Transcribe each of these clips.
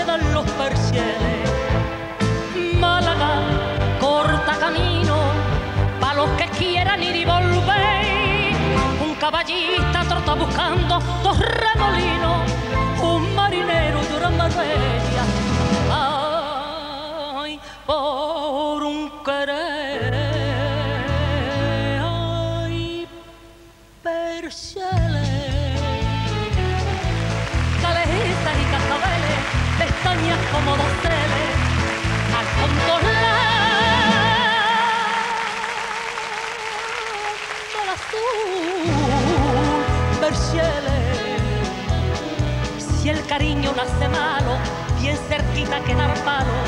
quedan los parciales. Málaga, corta camino, para los que quieran ir y volver. Un caballista trota buscando dos remolinos, un marinero llora Marbella. Ay, por un querer, ay, Perciales. Pestañas como doceles al contornar del azul Perciales. Si el cariño lo hace malo, bien cerquita queda el palo,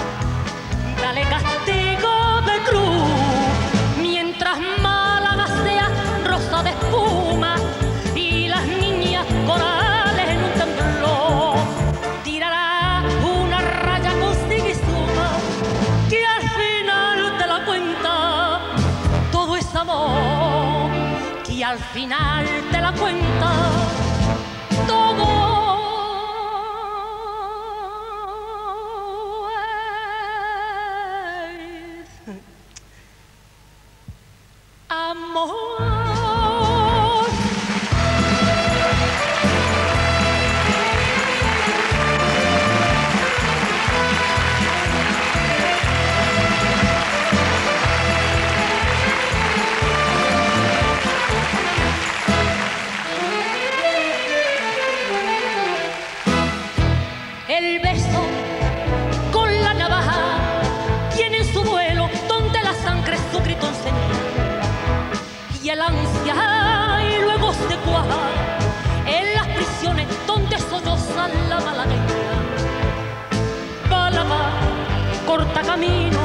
dale castigo de cruz. Mientras Málaga sea rosa de espuma y las niñas coral, y al final te la cuenta todo es amor. En las prisiones donde solloza la malagueña. Málaga, corta camino,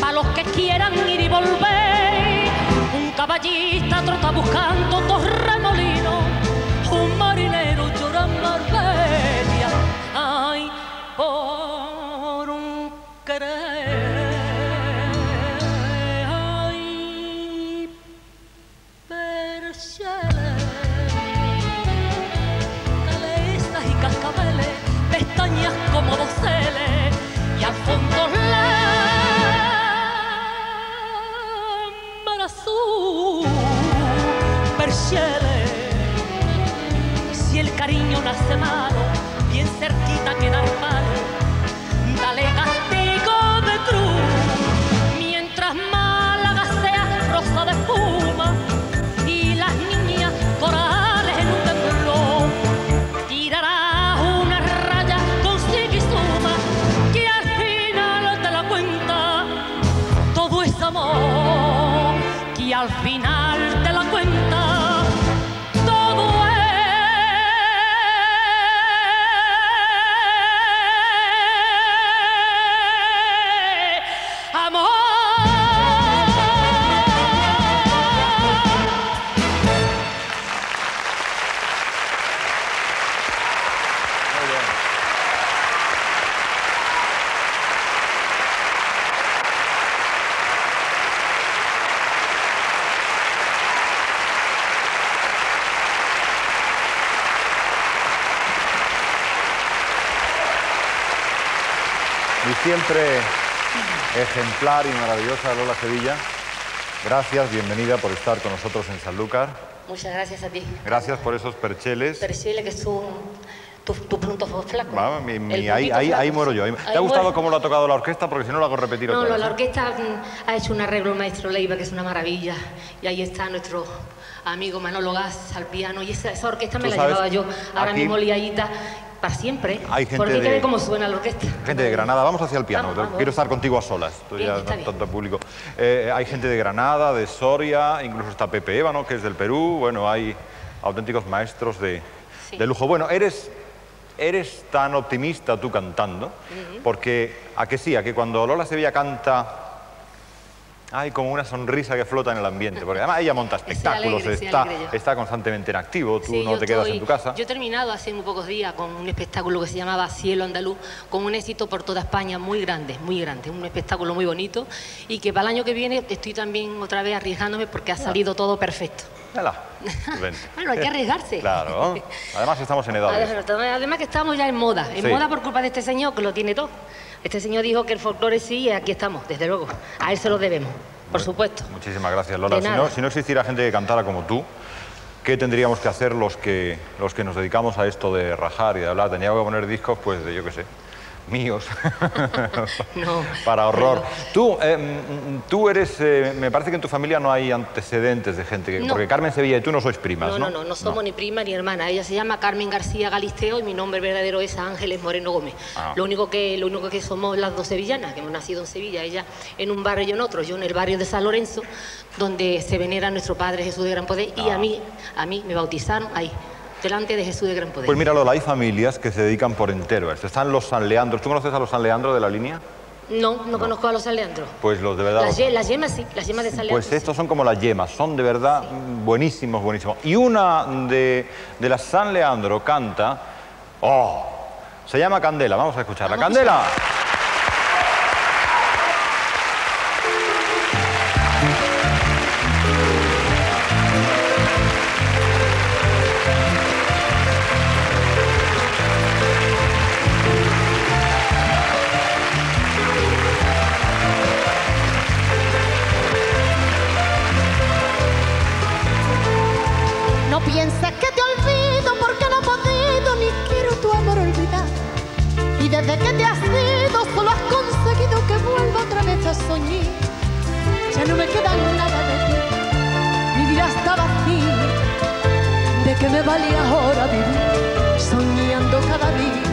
para los que quieran ir y volver. Un caballista trota buscando dos remolinos, un marinero llora en Marbella. Ay, por un querer, ay, Perciales. Pestañas como doceles y al fondo la mar azul Perciales. Si el cariño nace malo, bien cerquita queda el palo, dale castigo de cruz. Mientras Málaga sea rosa de espuma y las niñas corales, y al final te la cuenta todo es amor. Siempre ejemplar y maravillosa Lola Sevilla. Gracias, bienvenida por estar con nosotros en Sanlúcar. Muchas gracias a ti. Gracias por esos percheles. Percheles que son tu punto flaco. Va, ahí muero yo. ¿Te ha gustado cómo lo ha tocado la orquesta? Porque si no lo hago repetir otra vez. No, la orquesta ha hecho un arreglo el maestro Leiva, que es una maravilla. Y ahí está nuestro amigo Manolo Gas al piano. Y esa orquesta me la llevaba yo. Ahora mismo liadita. Para siempre, porque que ve cómo suena la orquesta. Gente de Granada, vamos hacia el piano, vamos. Quiero estar contigo a solas, tú ya no tanto público. Hay gente de Granada, de Soria, incluso está Pepe Eva, ¿no?, que es del Perú. Bueno, hay auténticos maestros de lujo. Bueno, eres tan optimista tú cantando, porque a que cuando Lola Sevilla canta hay como una sonrisa que flota en el ambiente, porque además ella monta espectáculos, está constantemente en activo, tú no te quedas en tu casa. Yo he terminado hace muy pocos días con un espectáculo que se llamaba Cielo Andaluz, con un éxito por toda España muy grande, un espectáculo muy bonito, y que para el año que viene estoy también otra vez arriesgándome porque ha salido todo perfecto. Candela. Bueno, hay que arriesgarse. Claro. Además estamos en edad. Además que estamos ya en moda. En moda por culpa de este señor que lo tiene todo. Este señor dijo que el folclore sí y aquí estamos, desde luego. A él se lo debemos, por supuesto. Muchísimas gracias, Lola. Si no existiera gente que cantara como tú, ¿qué tendríamos que hacer los que nos dedicamos a esto de rajar y de hablar? Teníamos que poner discos, pues, de yo qué sé, míos. No, para horror. Pero... Tú eres... me parece que en tu familia no hay antecedentes de gente que... No. Porque Carmen Sevilla y tú no sois primas, ¿no? No somos ni prima ni hermana. Ella se llama Carmen García Galisteo y mi nombre verdadero es Ángeles Moreno Gómez. Ah. Lo único que somos las dos sevillanas, que hemos nacido en Sevilla. Ella en un barrio y yo en otro. Yo en el barrio de San Lorenzo, donde se venera a nuestro Padre Jesús de Gran Poder. Ah. Y a mí me bautizaron ahí, delante de Jesús de Gran Poder. Pues mira, Lola, hay familias que se dedican por entero a esto. Están los San Leandro. ¿Tú conoces a los San Leandro de la línea? No conozco a los San Leandro. Pues los de verdad... Las yemas sí, las yemas de San Leandro. Pues estos son como las yemas, son de verdad buenísimos, buenísimos. Y una de las San Leandro canta... ¡Oh! Se llama Candela, vamos a escucharla. Vamos. ¡Candela! Piensas que te olvido porque no he podido ni quiero tu amor olvidar. Y desde que te has ido solo has conseguido que vuelva otra vez a soñar. Ya no me queda nada de ti, mi vida está vacía. ¿De qué me valía ahora vivir soñando cada día?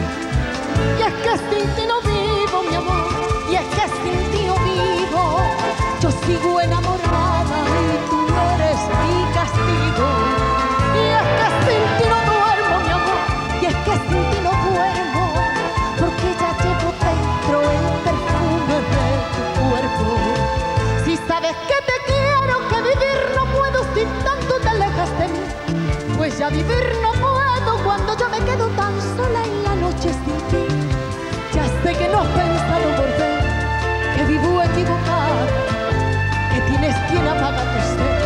Y es que sin ti no vivo, mi amor, y es que sin ti no vivo. Yo sigo enamorada y tú eres mi castigo. Sin ti no duermo, mi amor, y es que sin ti no duermo, porque ya llevo dentro el perfume de tu cuerpo. Si sabes que te quiero, que vivir no puedo si tanto te alejas de mí, pues ya vivir no puedo cuando yo me quedo tan sola en la noche sin ti. Ya sé que no has pensado volver, que vivo equivocada, que tienes quien apaga tu sed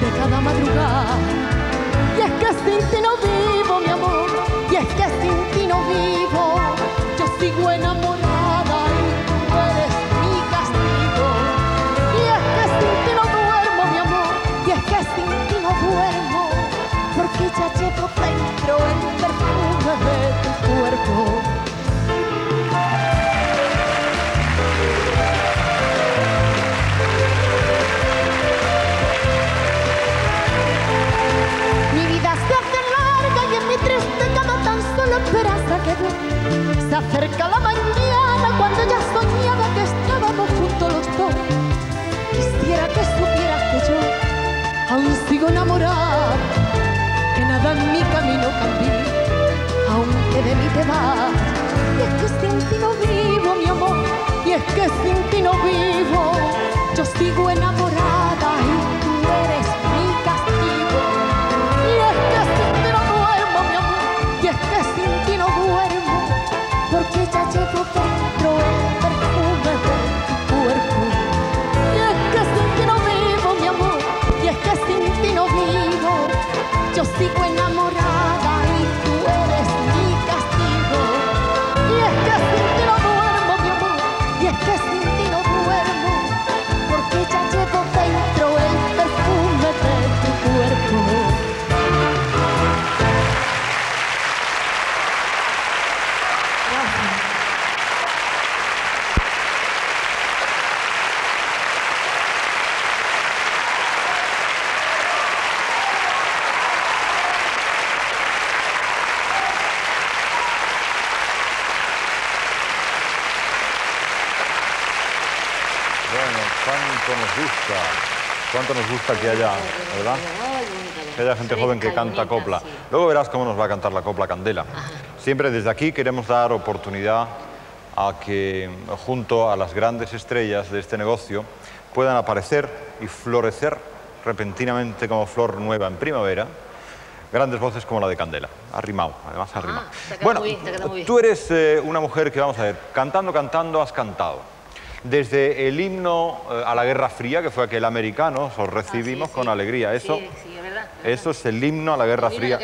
de cada madrugada. Y es que sin ti no vivo, mi amor, y es que sin ti no vivo. Yo sigo enamorada y tú eres mi castigo. Y es que sin ti no duermo, mi amor, y es que sin ti no duermo, porque ya llevo dentro el perfume de tu cuerpo. Esperanza quedó. Se acerca la mañana cuando ya soñaba que estábamos juntos los dos. Quisiera que supieras que yo aún sigo enamorada, que nada en mi camino cambié, aunque de mí te vas. Y es que sin ti no vivo, mi amor, y es que sin ti no vivo. Yo sigo enamorada y tú eres mi castigo. Y es que sin ti no duermo, mi amor, y es que sin ti no duermo, porque ya llevo dentro el perfume de tu cuerpo. Y es que sin ti no vivo, mi amor, y es que sin ti no vivo. Yo sigo enamorada y tú eres mi castigo. Y es que sin ti no duermo, mi amor, y es que sin ti no duermo, porque ya llevo dentro el perfume de tu cuerpo. Cuánto nos gusta que haya, ¿verdad? Que haya gente joven que canta copla. Luego verás cómo nos va a cantar la copla Candela. Siempre desde aquí queremos dar oportunidad a que, junto a las grandes estrellas de este negocio, puedan aparecer y florecer repentinamente como flor nueva en primavera, grandes voces como la de Candela. Arrimao, además arrimao. Bueno, tú eres una mujer que, vamos a ver, cantando has cantado. Desde el himno a la Guerra Fría, que fue aquel americano, os recibimos con alegría. Eso, sí, es verdad. Eso es el himno a la Guerra Fría.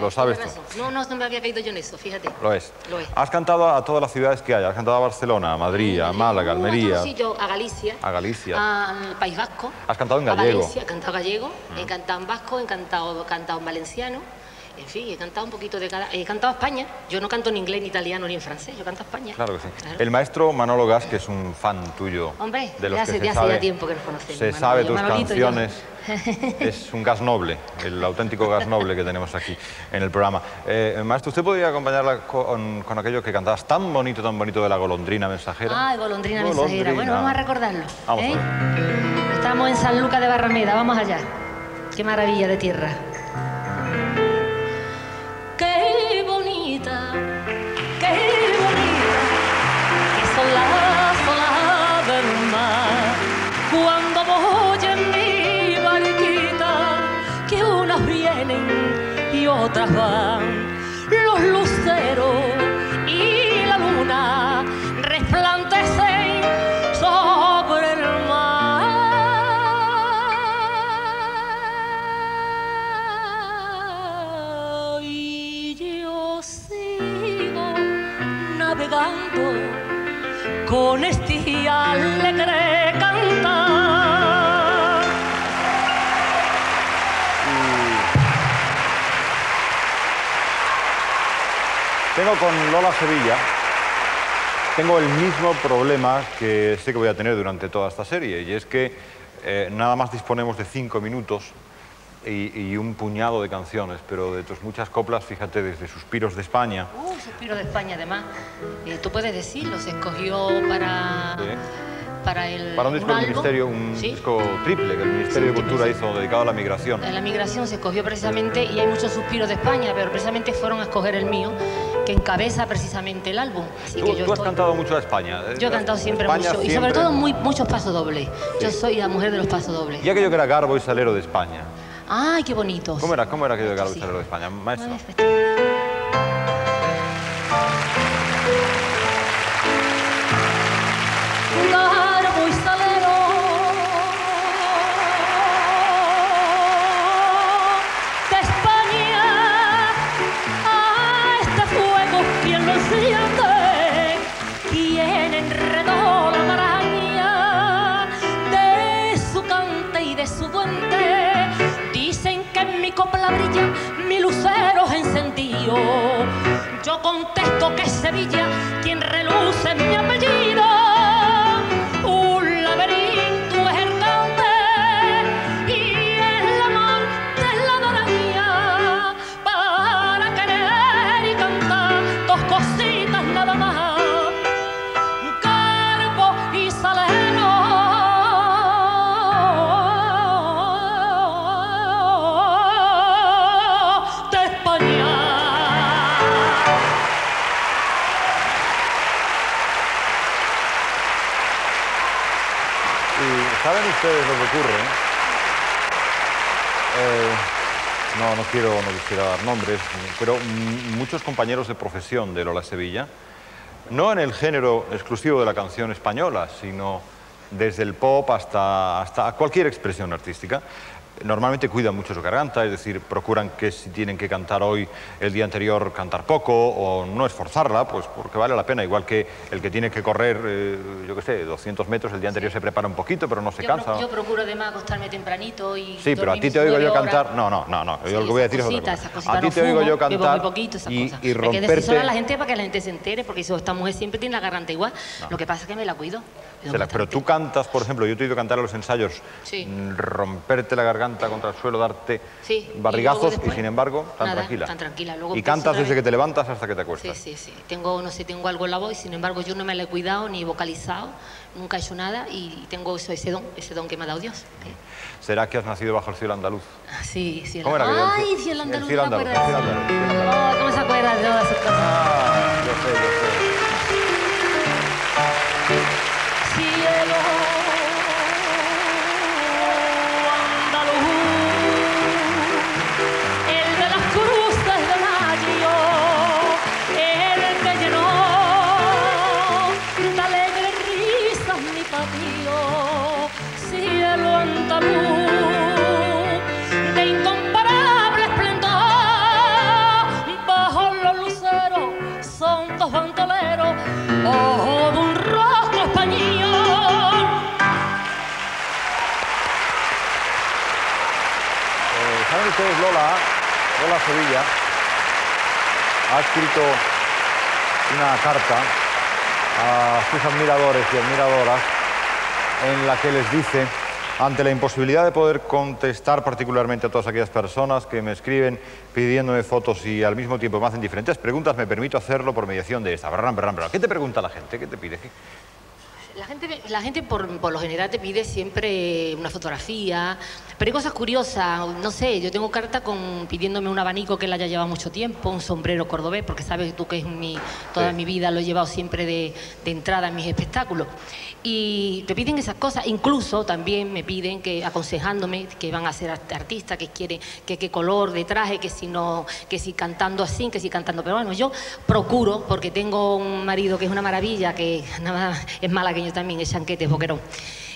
Lo sabes tú. No me había caído yo en eso, fíjate. Lo es. Has cantado a todas las ciudades que hay. Has cantado a Barcelona, a Madrid, a Málaga, a Almería. Sí, yo a Galicia. A Galicia. Al País Vasco. Has cantado en gallego. A Valencia, he cantado gallego, he cantado en vasco, he cantado en valenciano. En fin, he cantado un poquito de cada... He cantado España. Yo no canto ni inglés, ni italiano, ni en francés. Yo canto España. Claro que sí. Claro. El maestro Manolo Gas, que es un fan tuyo... Hombre, de los ya hace tiempo que nos conocemos. Se sabe tus canciones. Es un gas noble, el auténtico gas noble que tenemos aquí en el programa. Maestro, ¿usted podría acompañarla con aquello que cantabas tan bonito de la golondrina mensajera? Ah, golondrina mensajera. Bueno, vamos a recordarlo. Vamos a ver. Estamos en Sanlúcar de Barrameda. Vamos allá. Qué maravilla de tierra. Otras van los luceros y la luna resplandecen sobre el mar. Y yo sigo navegando con este alegre cantar. Tengo con Lola Sevilla, tengo el mismo problema que sé que voy a tener durante toda esta serie, y es que nada más disponemos de 5 minutos y un puñado de canciones, pero de tus muchas coplas, fíjate, desde Suspiros de España. Suspiros de España, además. Tú puedes decirlo, se escogió para... Para un disco del Ministerio, un disco triple que el Ministerio de Cultura hizo dedicado a la migración. La migración se escogió precisamente, y hay muchos Suspiros de España, pero precisamente fueron a escoger el mío, que encabeza precisamente el álbum. Así ¿Tú has cantado mucho a España? Yo he cantado siempre mucho, y sobre todo muchos pasos dobles. Yo soy la mujer de los pasos dobles. Y aquello que era Garbo y Salero de España. ¡Ay, qué bonito! ¿Cómo era aquello de Garbo y Salero de España, maestro? Yo contesto que es Sevilla quien reluce mi apellido. Un laberinto es el cante y el amor es la adoración. Para querer y cantar dos cositas nada más: Garbo y Salero de España. ¿Saben ustedes lo que ocurre? No quisiera dar nombres, pero muchos compañeros de profesión de Lola Sevilla, no en el género exclusivo de la canción española, sino desde el pop hasta cualquier expresión artística, normalmente cuidan mucho su garganta, es decir, procuran que si tienen que cantar hoy, el día anterior cantar poco o no esforzarla, pues porque vale la pena, igual que el que tiene que correr, yo qué sé, 200 metros, el día anterior se prepara un poquito, pero no se cansa. Yo procuro además acostarme tempranito y... Sí, pero a ti te oigo yo cantar... No, yo lo que voy a decir es otra cosa. A ti te oigo yo cantar y romperte... Hay que decir a la gente para que la gente se entere, porque esta mujer siempre tiene la garganta igual, lo que pasa es que me la cuido. Pero tú cantas, por ejemplo, yo te he oído cantar a los ensayos, romperte la garganta contra el suelo, darte barrigazos y sin embargo tan tranquila. Luego y cantas desde que te levantas hasta que te acuestas. Sí. Tengo algo en la voz y sin embargo yo no me la he cuidado ni vocalizado, nunca he hecho nada y tengo ese don que me ha dado Dios. ¿Será que has nacido bajo el cielo andaluz? Sí. ¿Cómo era? ¡Ay, cielo andaluz! ¿Cómo se acuerda de todas esas cosas? Yo sé. Cielo. Cielo andaluz de incomparable. Lola Sevilla, ha escrito una carta a sus admiradores y admiradoras en la que les dice: ante la imposibilidad de poder contestar particularmente a todas aquellas personas que me escriben pidiéndome fotos y al mismo tiempo me hacen diferentes preguntas, me permito hacerlo por mediación de esta. ¿Qué te pregunta la gente? ¿Qué te pide? La gente por lo general te pide siempre una fotografía, pero hay cosas curiosas. No sé, yo tengo carta pidiéndome un abanico que él haya llevado mucho tiempo, un sombrero cordobés, porque sabes tú que es toda mi vida lo he llevado siempre de entrada en mis espectáculos. Y te piden esas cosas. Incluso también me piden, aconsejándome que van a ser artistas, que quieren qué color de traje, que si no, que si cantando así, que si cantando. Pero bueno, yo procuro, porque tengo un marido que es una maravilla, que nada más es malagueño también, es chanquete, es boquerón.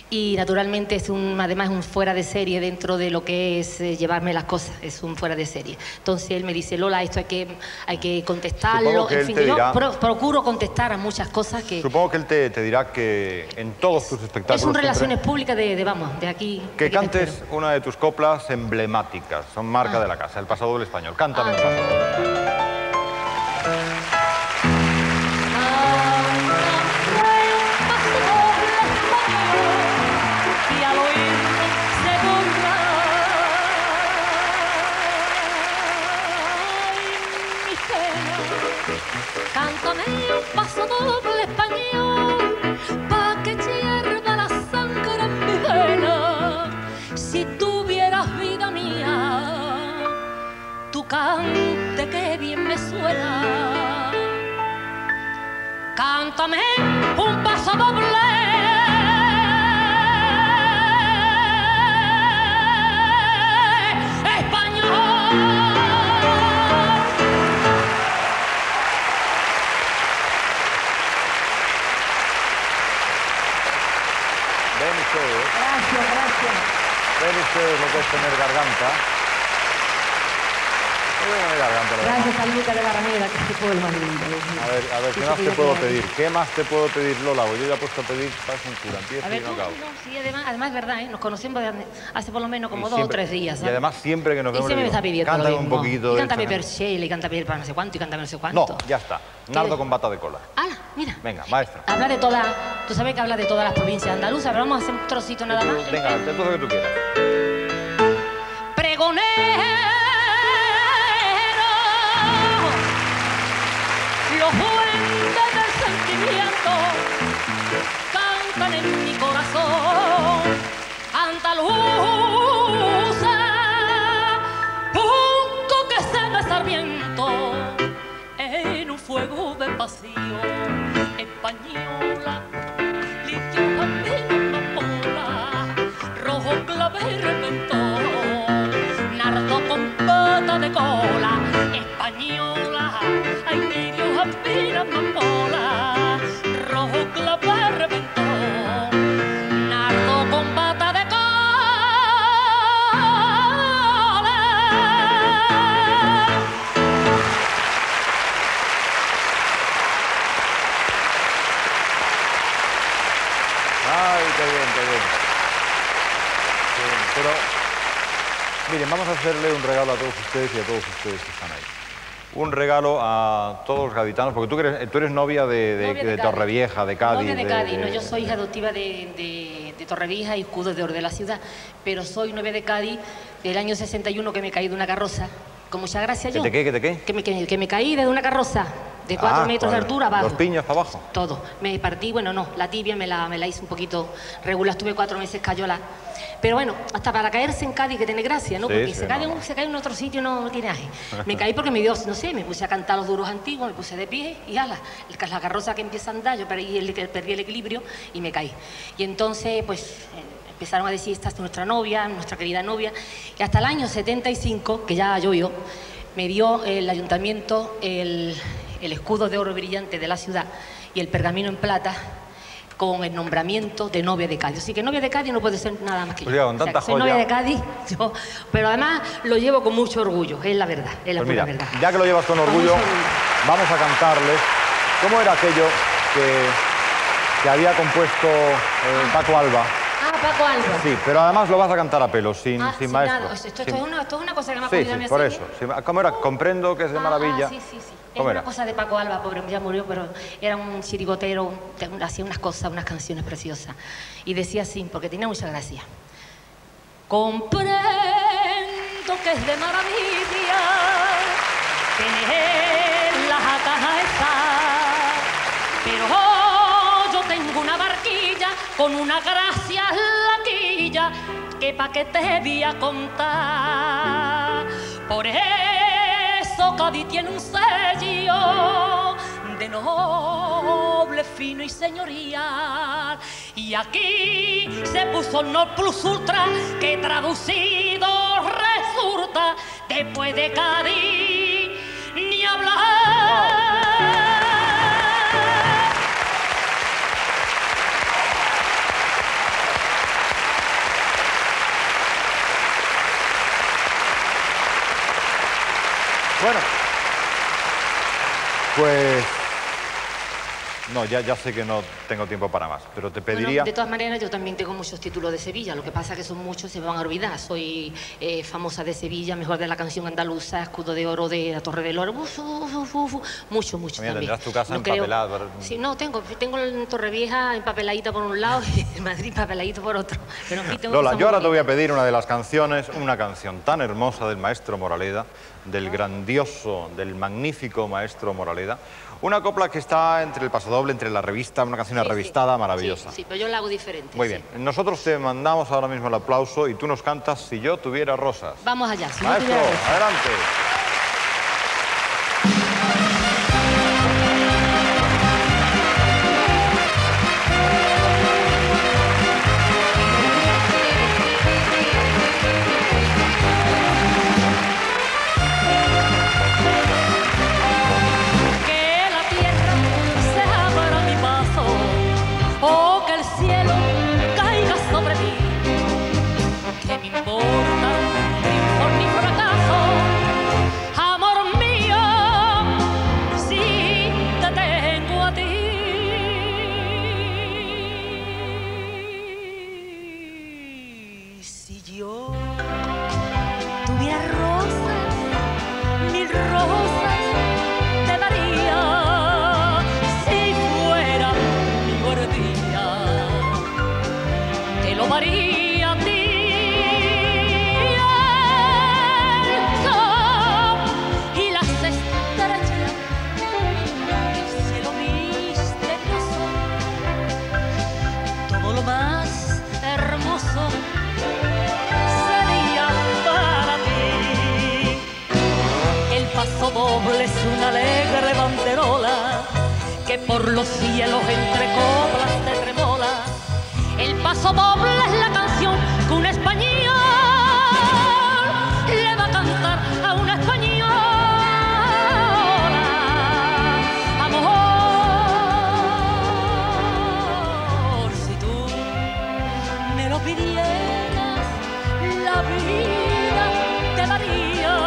Y naturalmente es además es un fuera de serie dentro de lo que es llevarme las cosas, es un fuera de serie. Entonces él me dice: Lola, esto hay que contestarlo. En fin, yo procuro contestar a muchas cosas que... Supongo que él te dirá que en todos tus espectáculos... Es un relaciones públicas de aquí... Que cantes una de tus coplas emblemáticas, son marca de la casa, El Pasado del Español. Cántame El Pasado del Español. Cántame el paso doble español, pa' que hierva la sangre en mi vena. Si tuvieras vida mía, tu cante que bien me suena. Cántame un paso doble. Ven ustedes lo que es tener garganta. Gracias a Luca de la Ramera, que es el más lindo. A ver, ¿qué más te puedo pedir? ¿Qué más te puedo pedir, Lola? Yo ya he puesto a pedir para cintura. Empieza y no acabo. Sí, además es verdad, ¿eh? Nos conocemos hace por lo menos como 2 o 3 días, ¿sabes? Y además siempre que nos vemos... Y siempre me está pidiendo lo mismo. Cántame un poquito. Y cántame Perchel, y cántame el pan no sé cuánto, y cántame no sé cuánto. No, ya está. Nardo con bata de cola. ¡Hala, mira! Venga, maestra. Habla de todas... Tú sabes que habla de todas las provincias andaluzas, pero vamos a hacer un trocito nada más. Venga, de todo lo que tú quieras. Pregoné. Los fuentes del sentimiento cantan en mi corazón. Andaluza, punto que se me sarmiento en un fuego de pasión. Española, litio, candela, amapola, rojo, clave y reventón, nardo con pata de cola. Española, ay, mi Dios, aspira amapola, rojo, clave, reventón, nardo con pata de cola. Ay, qué bien. Pero, miren, vamos a hacerle un regalo a todos ustedes y a todos ustedes que están ahí. Un regalo a todos los gaditanos, porque tú eres novia de Torrevieja, de Cádiz. Novia de Cádiz, no, yo soy hija adoptiva de Torrevieja y escudo de oro de la ciudad, pero soy novia de Cádiz del año 61, que me caí de una carroza, con mucha gracia yo. ¿Qué te qué? Que me caí de una carroza de 4 metros de altura abajo. ¿Los piños para abajo? Todo, me partí, bueno, no, la tibia me la hice un poquito regular, estuve 4 meses cayola. Pero bueno, hasta para caerse en Cádiz que tiene gracia, ¿no? Sí, porque se cae en otro sitio no tiene aje. Me caí porque me dio, no sé, me puse a cantar los duros antiguos, me puse de pie y ala, la carroza que empieza a andar, yo perdí el equilibrio y me caí. Y entonces, pues... Empezaron a decir, esta es nuestra novia, nuestra querida novia. Y hasta el año 75, que ya llovió, me dio el ayuntamiento el escudo de oro brillante de la ciudad y el pergamino en plata con el nombramiento de novia de Cádiz. Así que novia de Cádiz no puede ser nada más que yo. Oiga, con tanta joya. Soy novia de Cádiz, pero además lo llevo con mucho orgullo, es la verdad, es la pura verdad. Ya que lo llevas con orgullo, vamos a cantarles. ¿Cómo era aquello que había compuesto Paco Alba? Paco Alba. Sí, pero además lo vas a cantar a pelo, sin maestro. Nada. Esto es una cosa que me ha ocurrido a mí. Sí, por eso. ¿Cómo era? Comprendo que es de maravilla. Sí, sí, sí. Es una cosa de Paco Alba, pobre, ya murió, pero era un chirigotero, hacía unas cosas, unas canciones preciosas. Y decía así, porque tenía mucha gracia. Comprendo que es de maravilla tener la jacaja esa, pero yo tengo una barquilla con una gracia laquilla que pa' qué te voy a contar. Por eso Cádiz tiene un sello de noble, fino y señorial. Y aquí se puso no plus ultra, que traducido resulta, después de Cádiz ni hablar. Bueno, pues... no, ya sé que no tengo tiempo para más, pero te pediría... Bueno, de todas maneras, yo también tengo muchos títulos de Sevilla, lo que pasa es que son muchos y se me van a olvidar. Soy famosa de Sevilla, mejor de la canción andaluza, escudo de oro de la Torre del Oro, mucho, mucho también. Tendrás tu casa empapelada. Creo... sí, no, tengo la Torrevieja empapeladita por un lado y Madrid empapeladita por otro. Pero tengo Lola, yo ahora te voy a pedir una de las canciones, una canción tan hermosa del maestro Moraleda, del grandioso, del magnífico maestro Moraleda. Una copla que está entre el pasodoble, entre la revista, una canción arrevistada, maravillosa. Sí, pero yo la hago diferente. Muy bien. Nosotros te mandamos ahora mismo el aplauso y tú nos cantas Si yo tuviera rosas. Vamos allá. Si maestro, yo tuviera rosas. Adelante. Doble es una alegre banderola que por los cielos entre coplas te tremola. El paso doble es la canción que un español le va a cantar a una española. Amor, si tú me lo pidieras, la vida te daría.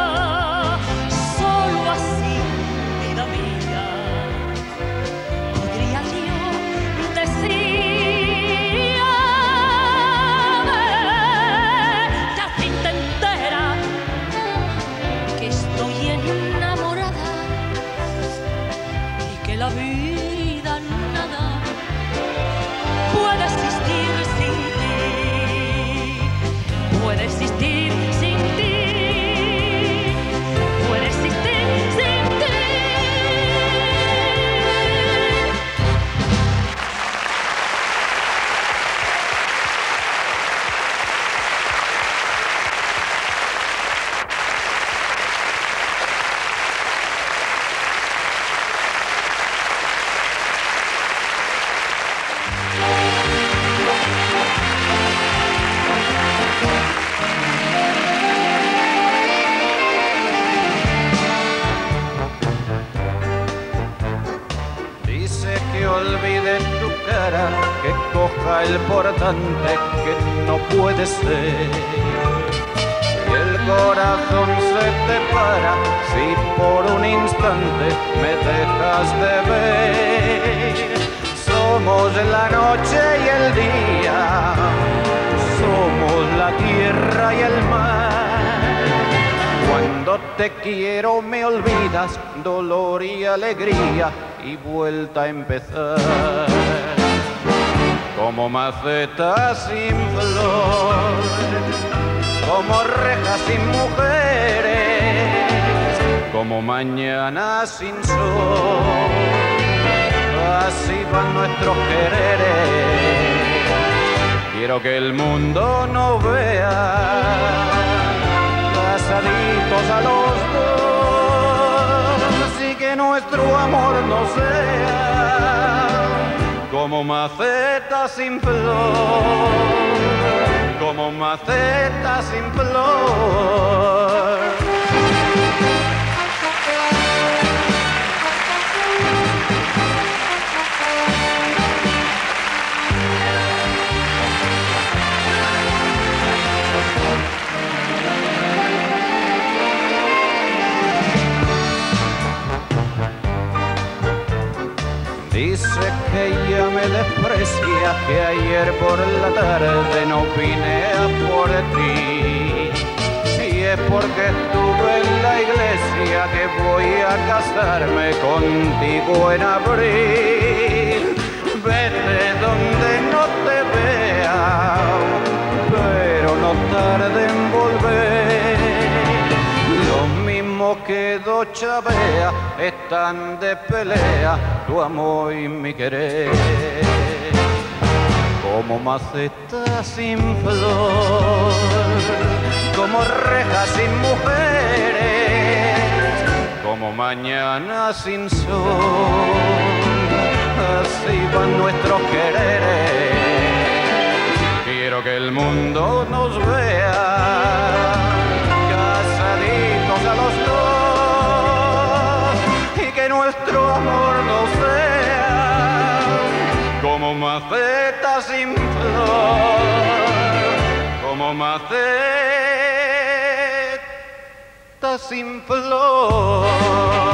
El portante que no puede ser, y el corazón se te para si por un instante me dejas de ver. Somos la noche y el día, la tierra y el mar. Cuando te quiero me olvidas, dolor y alegría, y vuelta a empezar. Como maceta sin flor, como reja sin mujeres, como mañana sin sol, así van nuestros quereres. Quiero que el mundo no vea casaditos a los dos, y que nuestro amor no sea como maceta sin flor, como maceta sin flor. Dice que ella me desprecia, que ayer por la tarde no vine a por ti. Y es porque estuve en la iglesia que voy a casarme contigo en abril. Vete donde no te vea, pero no tarde en volver. Lo mismo que dos chaveas están de pelea, tu amor y mi querer. Como maceta sin flor, como reja sin mujeres, como mañana sin sol, así van nuestros quereres. Quiero que el mundo nos vea casaditos a los dos, nuestro amor no sea como maceta sin flor, como maceta sin flor.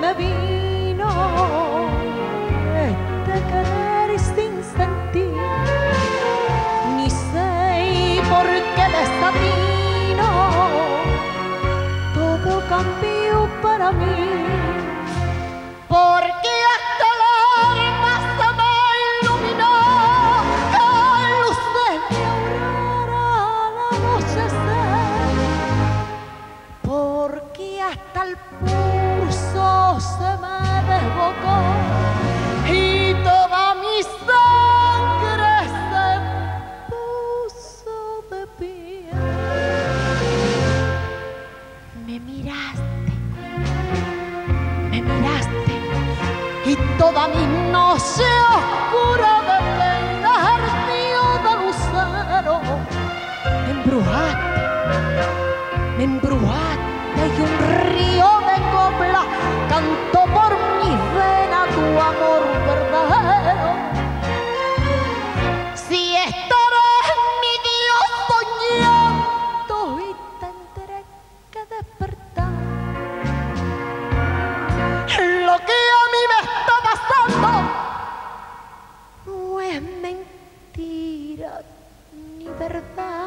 Me vino este querer sin sentir, ni sé por qué desatino, todo cambió para mí, porque hasta el alma se me iluminó con luz de aurora al anochecer, porque hasta el se me desbocó y toda mi sangre se puso de pie. Me miraste y toda mi noche oscura de plena jardío de lucero, me embrujaste y un río cantó por mi vena tu amor verdadero. Si estarás mi Dios soñando y tendré que despertar lo que a mí me está pasando, no es mentira ni verdad.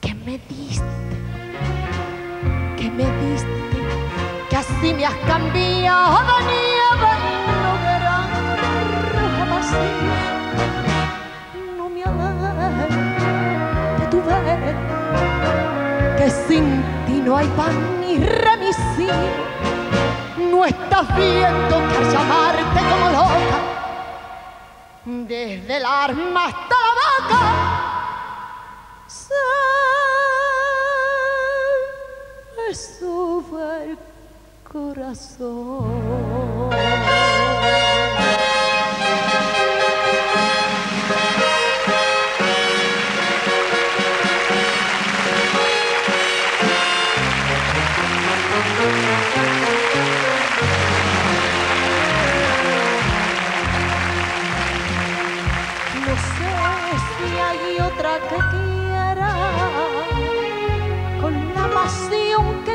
¿Qué me diste? Me diste que así me has cambiado de nieve y lograr roja vacía. No me alejes de tu vela, que sin ti no hay pan ni remisía. No estás viendo que al llamarte como loca, desde el alma hasta la boca, sube el corazón.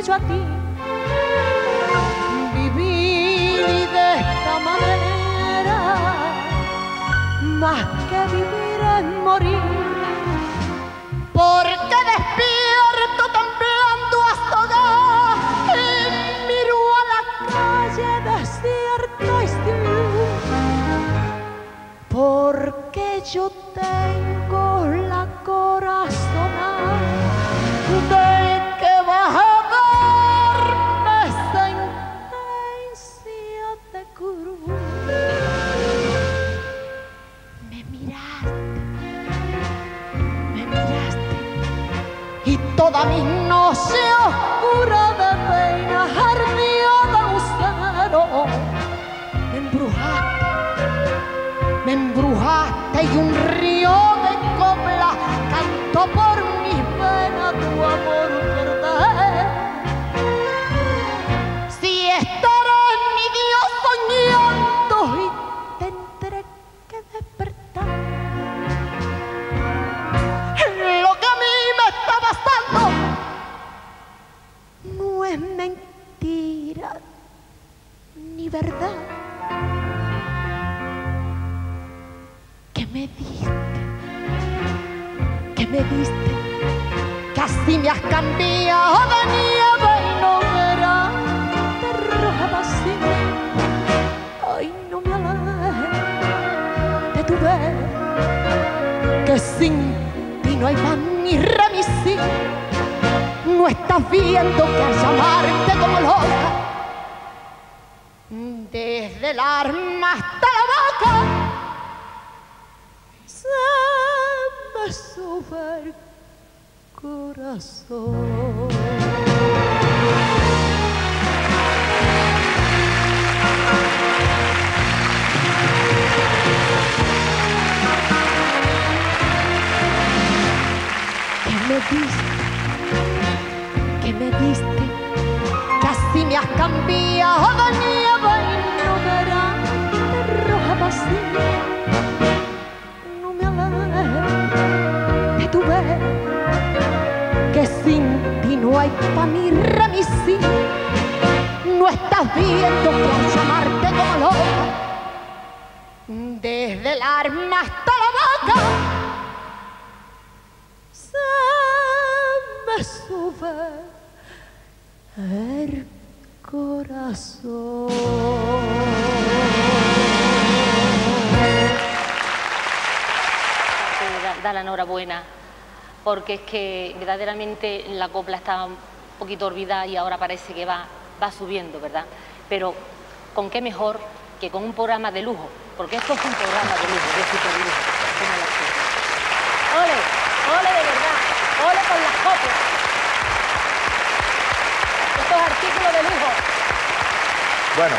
llegué yo a ti, vivir de esta manera, más que vivir es morir, porque despierto temblando hasta acá y miro a la calle desierta y sin luz, porque yo tengo la corazonada del que vas a verme sentencia de cruz. Me miraste y toda mi noche oscura de pena jardía de lucero me embrujaste y un río de copla cantó por mi pena tu amor verdadero. Si estaré en mi Dios soñando y tendré que despertar en lo que a mí me está pasando, no es mentira ni verdad que me diste, casi me has cambiado de nieve y no verás de roja vacía. Ay, no me alejes de tu ver, que sin ti no hay pan ni remisí. No estás viendo que al llamarte como loca, desde el alma hasta la boca, se me sube el corazón. ¿Qué me diste? Casi me has cambiado de nieve y no verás de roja vacía. Que sin ti no hay pa' mi remisí. No estás viendo que al llamarte como loca, desde el alma hasta la boca, se me sube el corazón. Da la enhorabuena, porque es que verdaderamente la copla estaba un poquito olvidada y ahora parece que va subiendo, ¿verdad? Pero ¿con qué mejor que con un programa de lujo? Porque esto es un programa de lujo, de super lujo. ¡Ole! ¡Ole de verdad! ¡Ole con las coplas! Estos artículos de lujo. Bueno,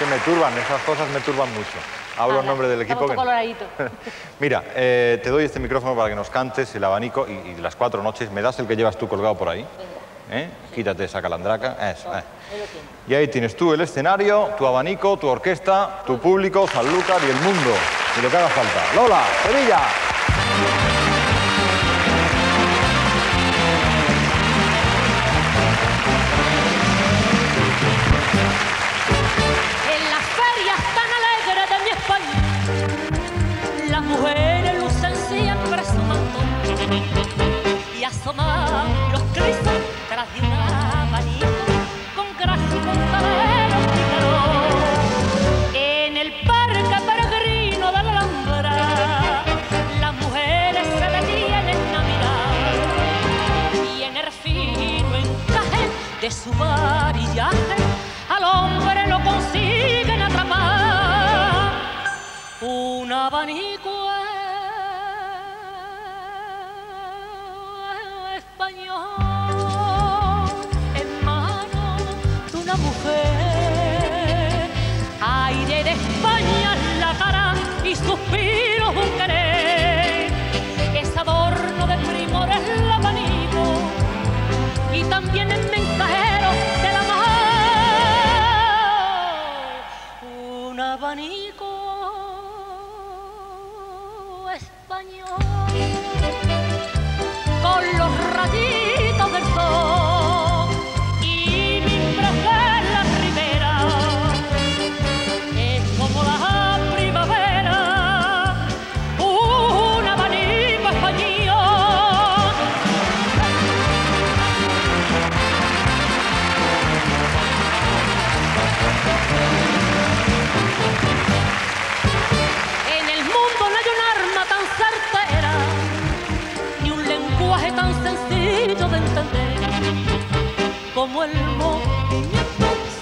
que me turban, esas cosas me turban mucho. Hablo en nombre del equipo. Que... Mira, te doy este micrófono para que nos cantes el abanico y las cuatro noches. ¿Me das el que llevas tú colgado por ahí? ¿Eh? Quítate esa calandraca. Eso, Y ahí tienes tú el escenario, tu abanico, tu orquesta, tu público, Sanlúcar y el mundo. Y lo que haga falta. Lola Sevilla. Los cristos tras de una varilla, con gracia y con saberos y calor. En el parque peregrino de la Alhambra, las mujeres se vestían en Navidad, y en el fino encaje de su varillaje al hombre lo consiguen atrapar. Un abanico en mano de una mujer, aire de España en la cara y suspiros un querer, es adorno de primor el abanico y también es mensajero del amor. Un abanico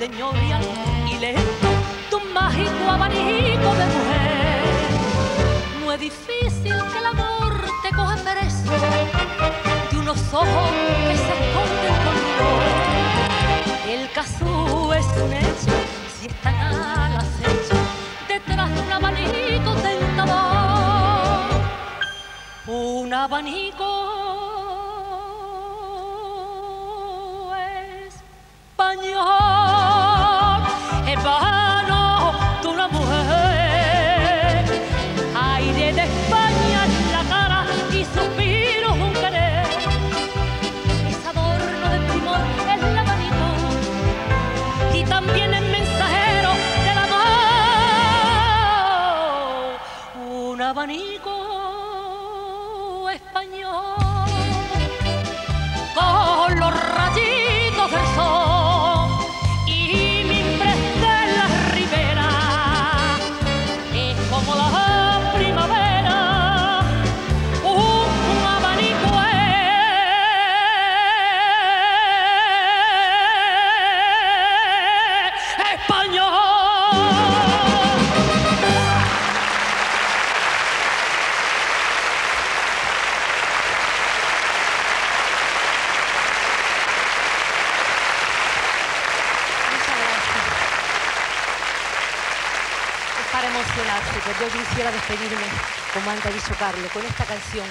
señoría y lento tu mágico abanico de mujer. No es difícil que el amor te coja preso de unos ojos que se esconden con dolor. El caso es un hecho, si están al acecho detrás de un abanico tentador, un abanico español, es vano de una mujer, aire de España en la cara y suspiros un querer, es adorno de primor, es la vanidad y también es mensajero del amor, un abanico español con los rayitos del sol. Yo quisiera despedirme, como antes ha dicho Carlos, con esta canción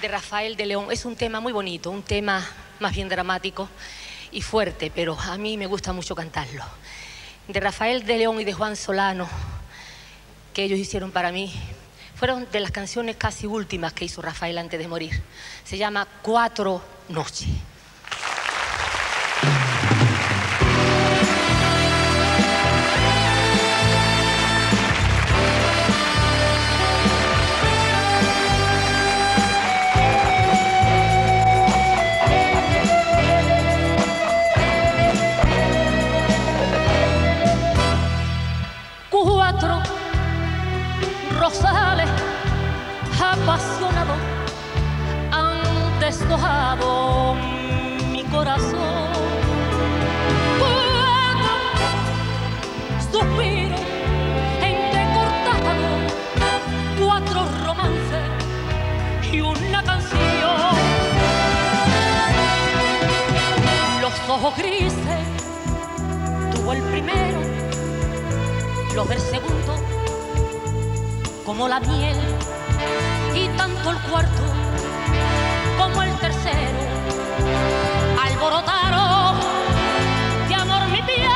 de Rafael de León. Es un tema muy bonito, un tema más bien dramático y fuerte, pero a mí me gusta mucho cantarlo. De Rafael de León y de Juan Solano, que ellos hicieron para mí, fueron de las canciones casi últimas que hizo Rafael antes de morir. Se llama Cuatro Noches. Rosales apasionado han deshojado mi corazón. Cuatro suspiros entrecortados, cuatro romances y una canción. Los ojos grises tuvo el primero, los del segundo como la miel, y tanto el cuarto como el tercero alborotaron de amor mi piel.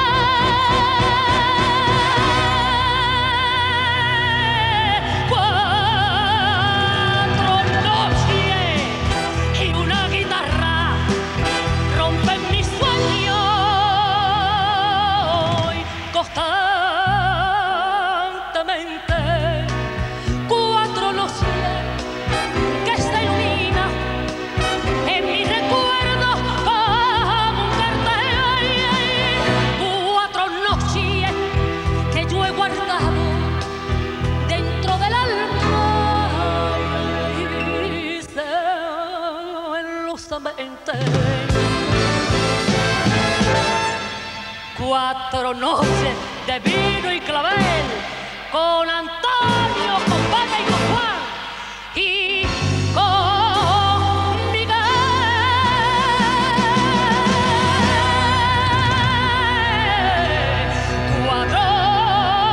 Cuatro noches y una guitarra rompen mi sueño y costa. Cuatro noches de vino y clavel con Antonio, con Paco y con Juan y con Miguel. Cuatro noches.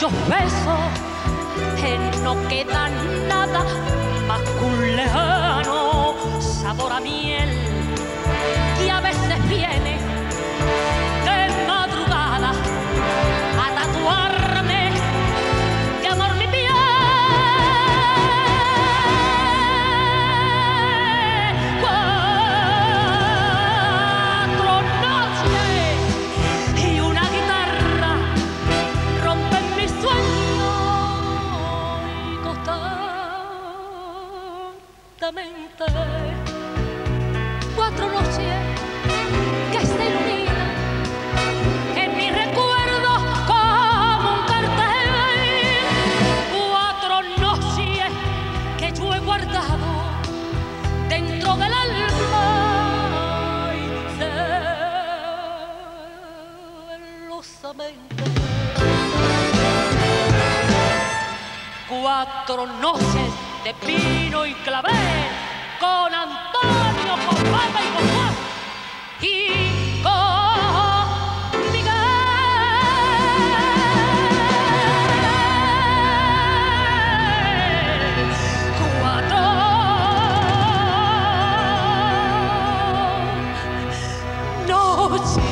Yo beso, que no queda nada más que un lejano. sabor a miel que a veces viene de madrugada a tatuarme de amor mi piel. 4 noches y una guitarra rompen mi sueño y constantemente. 4 noches que se iluminan en mi recuerdo como un cartel. 4 noches que yo he guardado dentro del alma y celosamente. 4 noches de pino y clavel con Antonio, con Bárbara y con Juan y con Miguel. 4 noches.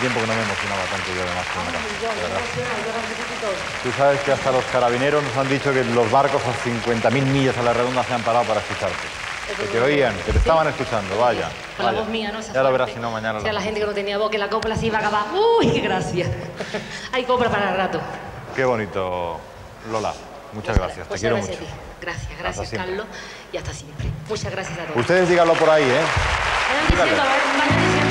Tiempo que no me emocionaba tanto yo además con una canción. Tú sabes que hasta los carabineros nos han dicho que los barcos a 50.000 millas a la redonda se han parado para escucharte. Que te oían, que te estaban escuchando, vaya. Con la voz mía, ¿no? Ya lo verás si no mañana. O sea, la gente que no tenía voz, que la copla se iba a acabar. ¡Uy, qué gracia! Hay copla para rato. Qué bonito, Lola. Muchas gracias, te quiero mucho. Gracias, Carlos. Y hasta siempre. Muchas gracias a todos. Ustedes díganlo por ahí, ¿eh? Vayan diciendo,